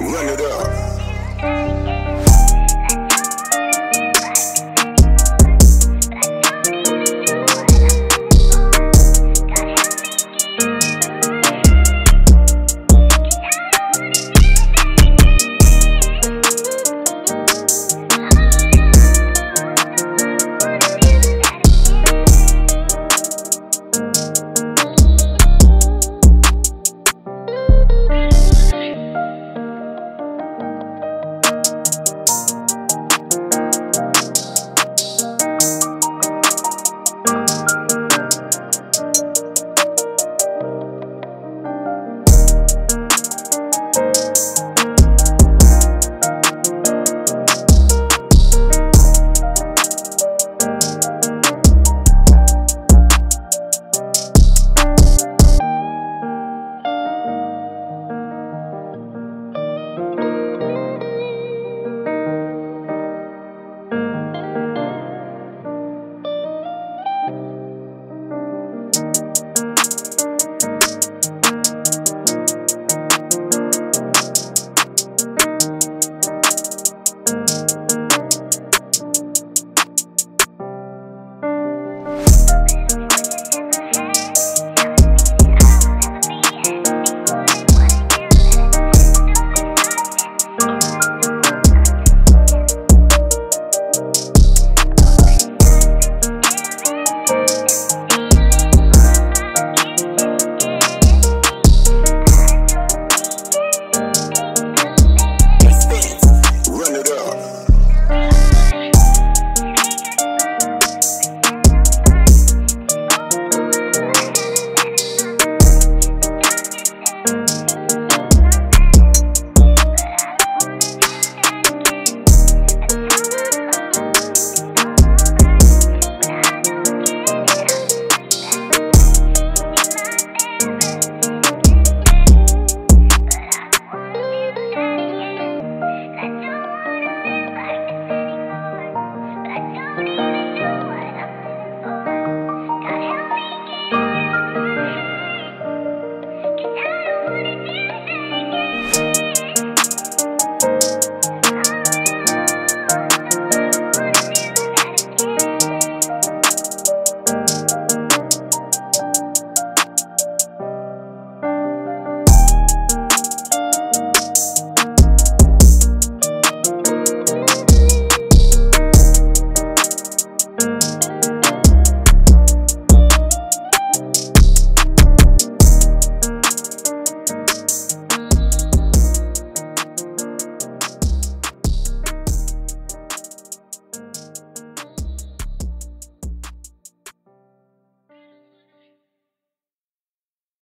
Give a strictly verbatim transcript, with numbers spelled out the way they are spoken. Run it up.